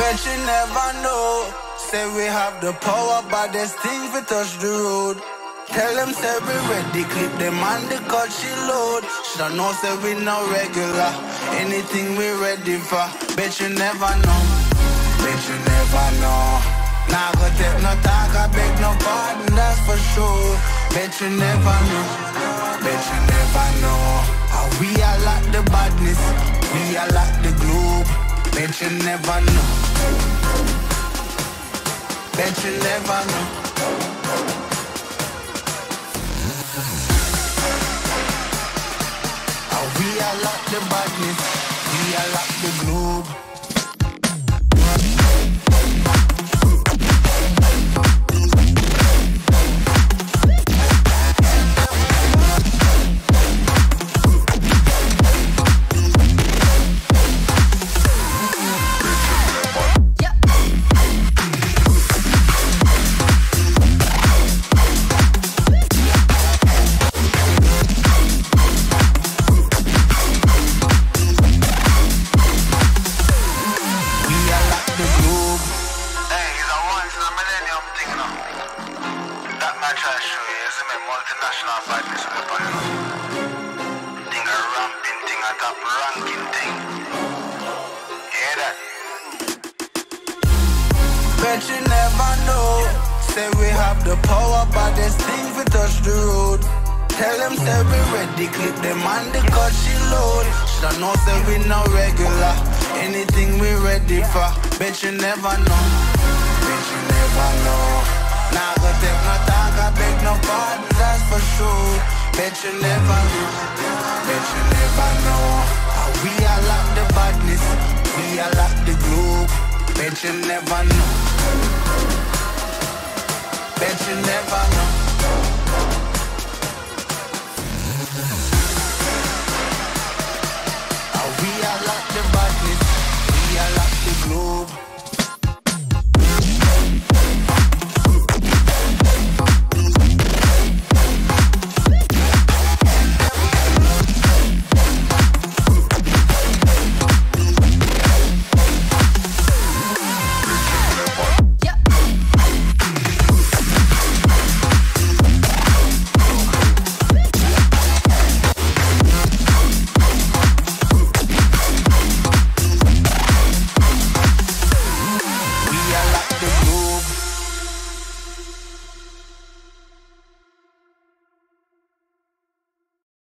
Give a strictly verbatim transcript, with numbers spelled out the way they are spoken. Bet you never know. Say we have the power, but there's things we touch the road. Tell them say we ready, clip them and the cut she load. Should I know say we not regular, anything we ready for. Bet you never know, bet you never know. Nah, go take no talk, I beg no pardon, that's for sure. Bet you never know, bet you never know. How we are like the badness, we are like the globe. Bet you never know. Bet you never know. Oh, we are like the badness, we are like the globe. Bet you never know. Say we have the power, but there's things we touch the road. Tell them say we ready, clip them and the cut she load. Should I know say we not regular, anything we ready for. Bet you never know, bet you never know. Nah, go take no talk, I beg no pardon, that's for sure. Bet you never know, bet you never know. How we are like the badness, we are like the globe. Bet you never know. Bet you never know.